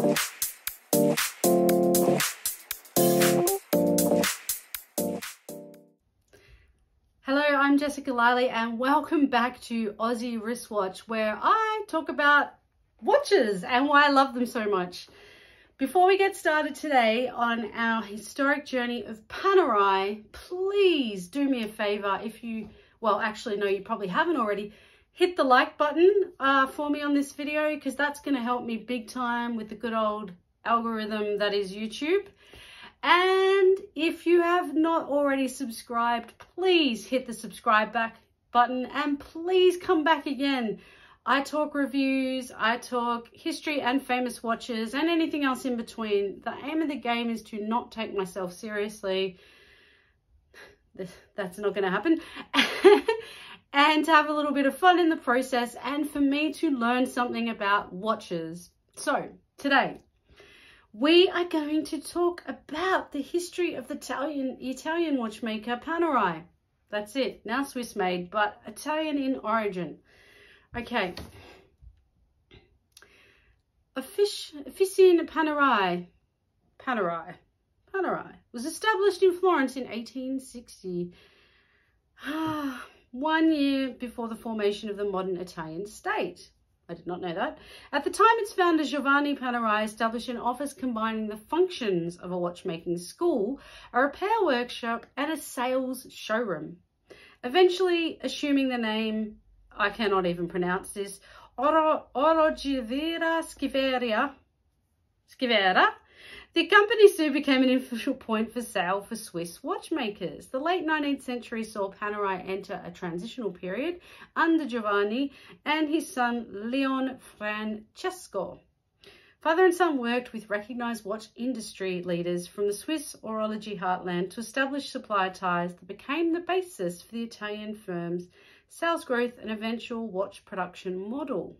Hello, I'm Jessica Liley and welcome back to Aussie Wristwatch, where I talk about watches and why I love them so much. Before we get started today on our historic journey of Panerai, please do me a favor if you, well actually no, you probably haven't already, hit the like button for me on this video, because that's going to help me big time with the good old algorithm that is YouTube. And if you have not already subscribed, please hit the subscribe back button and please come back again. I talk reviews, I talk history and famous watches and anything else in between. The aim of the game is to not take myself seriously. That's not going to happen. And to have a little bit of fun in the process and for me to learn something about watches. So today we are going to talk about the history of the Italian watchmaker Panerai. That's it, now Swiss made, but Italian in origin. Okay, Officina Panerai was established in Florence in 1860, 1 year before the formation of the modern Italian state. I did not know that. At the time, its founder Giovanni Panerai established an office combining the functions of a watchmaking school, a repair workshop, and a sales showroom. Eventually, assuming the name, I cannot even pronounce this, Orogivera Schivera, the company soon became an influential point for sale for Swiss watchmakers. The late 19th century saw Panerai enter a transitional period under Giovanni and his son Leon Francesco. Father and son worked with recognized watch industry leaders from the Swiss horology heartland to establish supply ties that became the basis for the Italian firm's sales growth and eventual watch production model.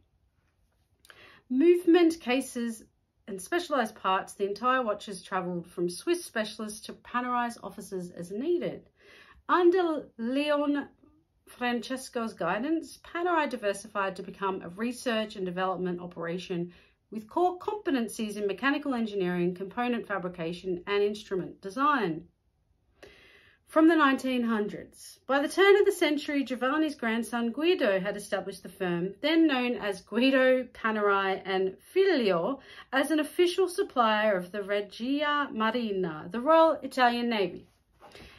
Movement, cases and specialised parts, the entire watches travelled from Swiss specialists to Panerai's offices as needed. Under Leon Francesco's guidance, Panerai diversified to become a research and development operation with core competencies in mechanical engineering, component fabrication and instrument design. From the 1900s, by the turn of the century, Giovanni's grandson Guido had established the firm, then known as Guido Panerai and Figlio, as an official supplier of the Regia Marina, the Royal Italian Navy.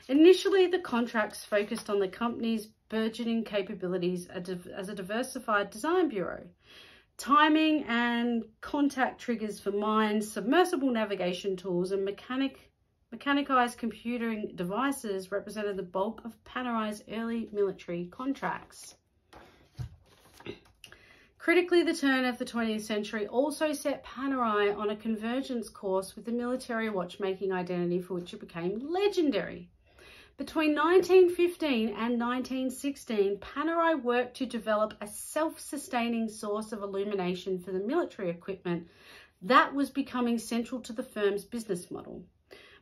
Initially, the contracts focused on the company's burgeoning capabilities as a diversified design bureau. Timing and contact triggers for mines, submersible navigation tools and mechanicized computing devices represented the bulk of Panerai's early military contracts. Critically, the turn of the 20th century also set Panerai on a convergence course with the military watchmaking identity for which it became legendary. Between 1915 and 1916, Panerai worked to develop a self-sustaining source of illumination for the military equipment that was becoming central to the firm's business model.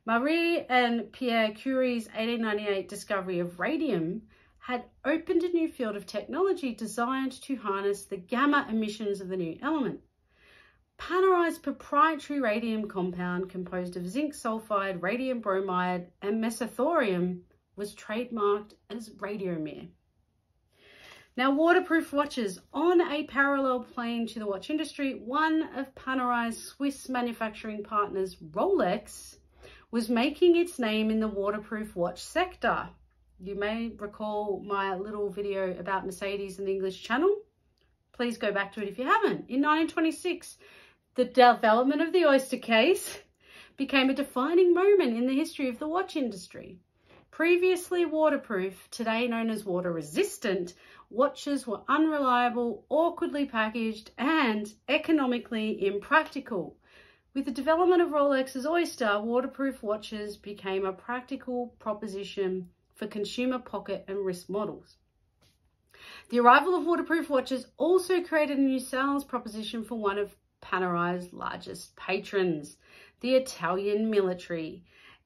Marie and Pierre Curie's 1898 discovery of radium had opened a new field of technology designed to harness the gamma emissions of the new element. Panerai's proprietary radium compound, composed of zinc sulfide, radium bromide and mesothorium, was trademarked as Radiomir. Now, waterproof watches. On a parallel plane to the watch industry, one of Panerai's Swiss manufacturing partners, Rolex, was making its name in the waterproof watch sector. You may recall my little video about Mercedes and the English Channel. Please go back to it if you haven't. In 1926, the development of the oyster case became a defining moment in the history of the watch industry. Previously waterproof, today known as water resistant, watches were unreliable, awkwardly packaged, and economically impractical. With the development of Rolex's Oyster, waterproof watches became a practical proposition for consumer pocket and wrist models. The arrival of waterproof watches also created a new sales proposition for one of Panerai's largest patrons, the Italian military.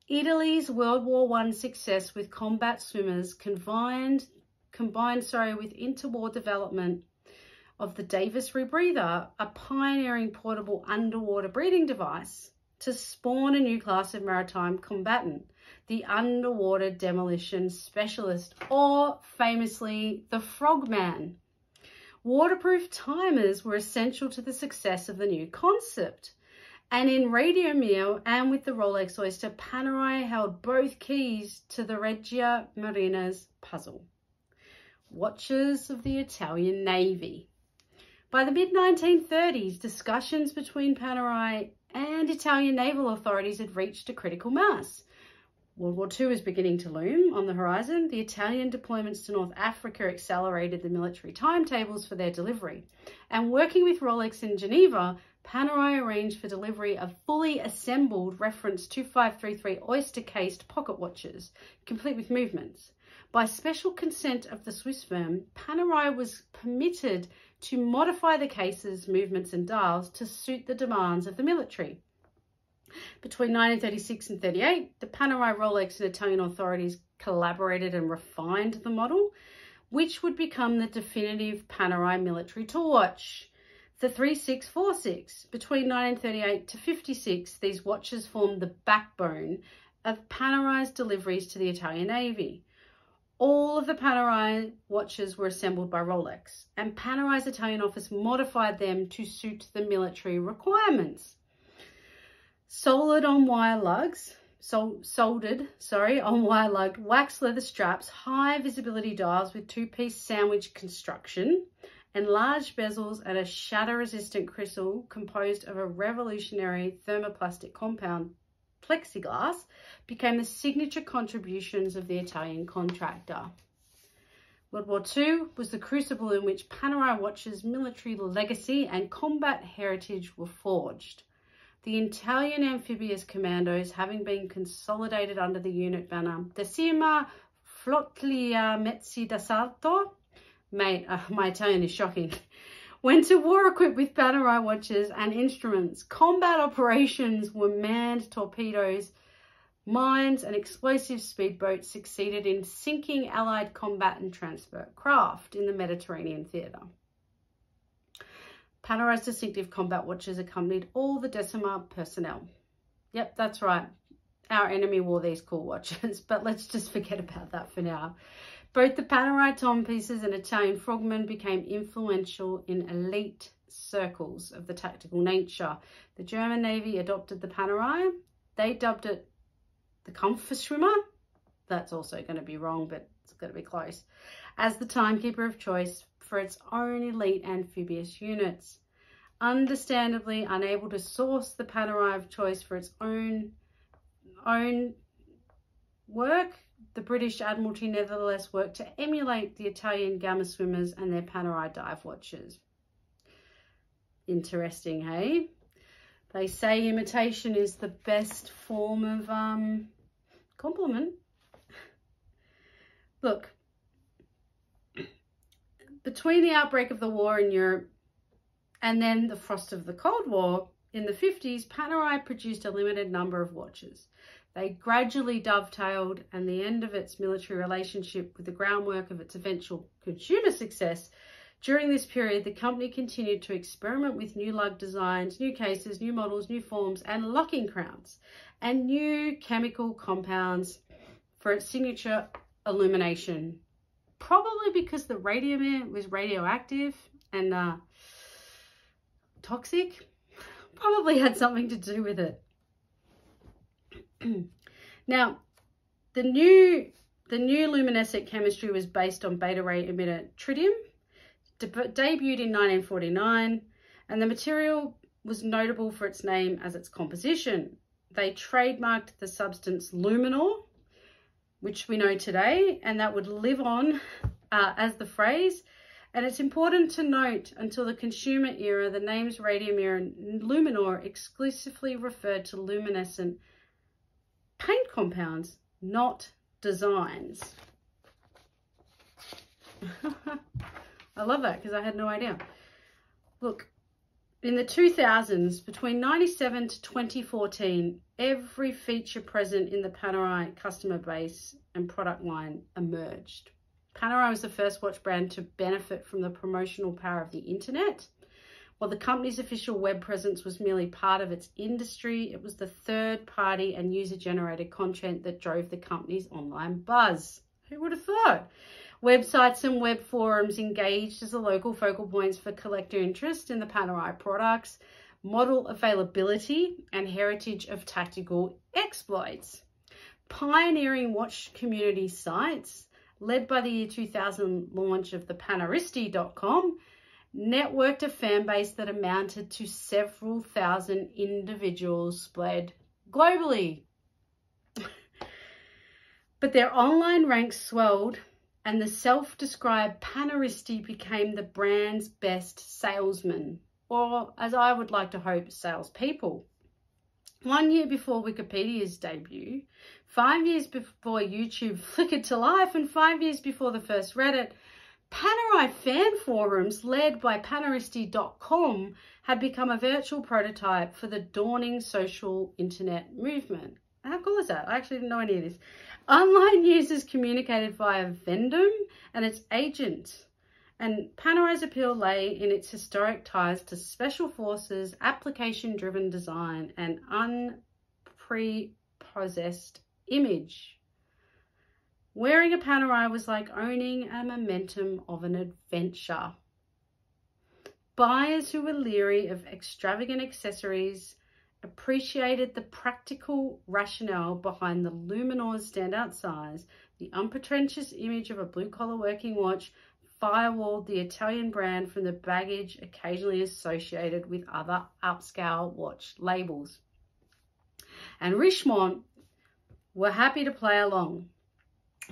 Italy's World War I success with combat swimmers combined with interwar development of the Davis Rebreather, a pioneering portable underwater breeding device to spawn a new class of maritime combatant, the underwater demolition specialist, or famously the frogman. Waterproof timers were essential to the success of the new concept. And in Radiomir and with the Rolex Oyster, Panerai held both keys to the Regia Marina's puzzle. Watches of the Italian Navy. By the mid-1930s, discussions between Panerai and Italian naval authorities had reached a critical mass. World War II was beginning to loom on the horizon. The Italian deployments to North Africa accelerated the military timetables for their delivery. And working with Rolex in Geneva, Panerai arranged for delivery of fully assembled reference 2533 oyster-cased pocket watches, complete with movements. By special consent of the Swiss firm, Panerai was permitted to modify the cases, movements and dials to suit the demands of the military. Between 1936 and 38, the Panerai, Rolex and Italian authorities collaborated and refined the model, which would become the definitive Panerai military tour watch. The 3646, between 1938 to 56, these watches formed the backbone of Panerai's deliveries to the Italian Navy. All of the Panerai watches were assembled by Rolex, and Panerai's Italian office modified them to suit the military requirements. Soldered on wire lugged wax leather straps, high visibility dials with two-piece sandwich construction, enlarged bezels and a shatter-resistant crystal composed of a revolutionary thermoplastic compound, plexiglass, became the signature contributions of the Italian contractor. World War II was the crucible in which Panerai watches' military legacy and combat heritage were forged. The Italian amphibious commandos, having been consolidated under the unit banner Decima Flottiglia Mezzi d'Assalto, my Italian is shocking, went to war equipped with Panerai watches and instruments. Combat operations were manned, torpedoes, mines and explosive speedboats succeeded in sinking Allied combat and transport craft in the Mediterranean theatre. Panerai's distinctive combat watches accompanied all the Decima personnel. Yep, that's right. Our enemy wore these cool watches, but let's just forget about that for now. Both the Panerai timepieces and Italian frogmen became influential in elite circles of the tactical nature. The German Navy adopted the Panerai. They dubbed it the Kampfschwimmer. That's also going to be wrong, but it's going to be close. As the timekeeper of choice for its own elite amphibious units. Understandably unable to source the Panerai of choice for its own work, the British Admiralty nevertheless worked to emulate the Italian Gamma swimmers and their Panerai dive watchers. Interesting, hey? They say imitation is the best form of compliment. Look, between the outbreak of the war in Europe and then the frost of the Cold War in the 50s, Panerai produced a limited number of watches. They gradually dovetailed, and the end of its military relationship with the groundwork of its eventual consumer success. During this period, the company continued to experiment with new lug designs, new cases, new models, new forms, and locking crowns, and new chemical compounds for its signature illumination. Probably because the Radiomir was radioactive and toxic, probably had something to do with it. Now, the new luminescent chemistry was based on beta ray emitter tritium, debuted in 1949, and the material was notable for its name as its composition. They trademarked the substance Luminor, which we know today, and that would live on as the phrase. And it's important to note, until the consumer era, the names Radiomir and Luminor exclusively referred to luminescent paint compounds, not designs. I love that because I had no idea. Look, in the 2000s, between 1997 to 2014, every feature present in the Panerai customer base and product line emerged. Panerai was the first watch brand to benefit from the promotional power of the internet. While the company's official web presence was merely part of its industry, it was the third-party and user-generated content that drove the company's online buzz. Who would have thought? Websites and web forums engaged as the local focal points for collector interest in the Panerai products, model availability, and heritage of tactical exploits. Pioneering watch community sites, led by the year 2000 launch of the Paneristi.com, networked a fan base that amounted to several thousand individuals spread globally. But their online ranks swelled, and the self-described Paneristi became the brand's best salesman, or as I would like to hope, salespeople. 1 year before Wikipedia's debut, 5 years before YouTube flickered to life, and 5 years before the first Reddit, Panerai fan forums led by Paneristi.com had become a virtual prototype for the dawning social internet movement. How cool is that? I actually didn't know any of this. Online users communicated via Vendom and its agents. And Panerai's appeal lay in its historic ties to special forces, application-driven design, and unprepossessed image. Wearing a Panerai was like owning a momentum of an adventure. Buyers who were leery of extravagant accessories appreciated the practical rationale behind the Luminor's standout size, the unpretentious image of a blue-collar working watch, firewalled the Italian brand from the baggage occasionally associated with other upscale watch labels. And Richemont were happy to play along.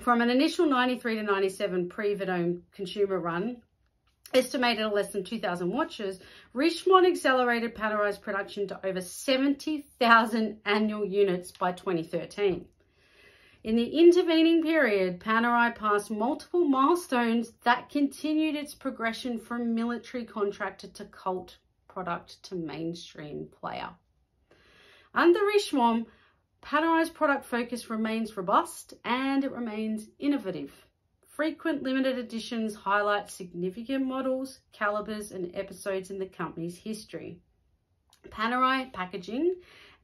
From an initial 93 to 97 pre-Vendome consumer run, estimated at less than 2,000 watches, Richemont accelerated Panerai's production to over 70,000 annual units by 2013. In the intervening period, Panerai passed multiple milestones that continued its progression from military contractor to cult product to mainstream player. Under Richemont, Panerai's product focus remains robust and it remains innovative. Frequent limited editions highlight significant models, calibers, and episodes in the company's history. Panerai packaging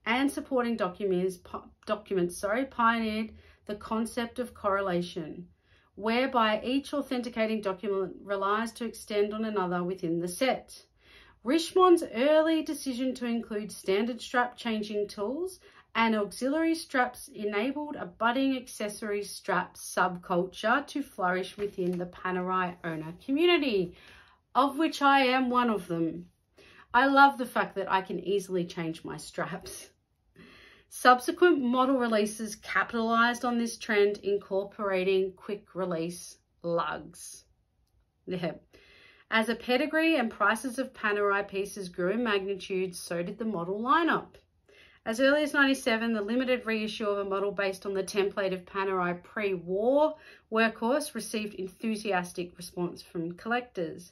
and supporting documents pioneered the concept of correlation, whereby each authenticating document relies to extend on another within the set. Richemont's early decision to include standard strap changing tools and auxiliary straps enabled a budding accessory strap subculture to flourish within the Panerai owner community, of which I am one of them. I love the fact that I can easily change my straps. Subsequent model releases capitalized on this trend, incorporating quick release lugs. Yeah. As a pedigree and prices of Panerai pieces grew in magnitude, so did the model lineup. As early as 97, the limited reissue of a model based on the template of Panerai pre-war workhorse received enthusiastic response from collectors.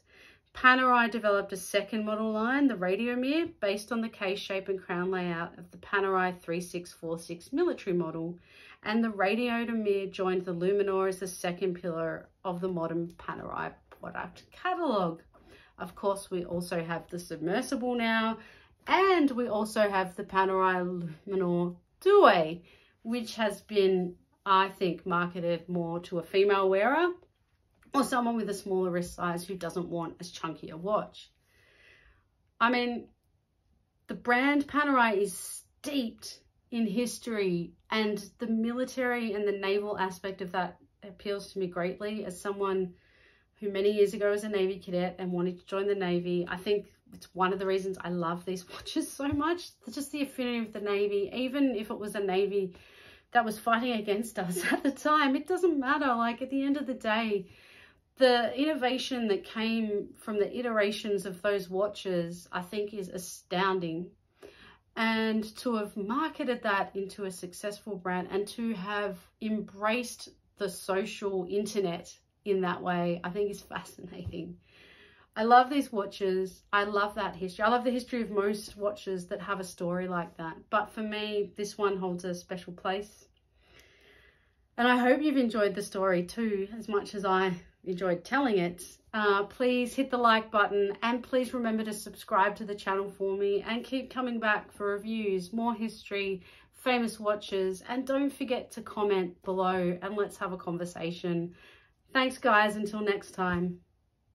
Panerai developed a second model line, the Radiomir, based on the case shape and crown layout of the Panerai 3646 military model, and the Radiomir joined the Luminor as the second pillar of the modern Panerai product catalogue. Of course, we also have the Submersible now, and we also have the Panerai Luminor Due, which has been, I think, marketed more to a female wearer, or someone with a smaller wrist size who doesn't want as chunky a watch. I mean, the brand Panerai is steeped in history, and the military and the naval aspect of that appeals to me greatly as someone who many years ago was a Navy cadet and wanted to join the Navy. I think it's one of the reasons I love these watches so much. It's just the affinity with the Navy, even if it was a Navy that was fighting against us at the time. It doesn't matter, like at the end of the day, the innovation that came from the iterations of those watches, I think, is astounding. And to have marketed that into a successful brand and to have embraced the social internet in that way, I think is fascinating. I love these watches. I love that history. I love the history of most watches that have a story like that. But for me, this one holds a special place. And I hope you've enjoyed the story too, as much as I enjoyed telling it. Please hit the like button, and please remember to subscribe to the channel for me, and keep coming back for reviews, more history, famous watches, and don't forget to comment below and let's have a conversation. Thanks guys, until next time.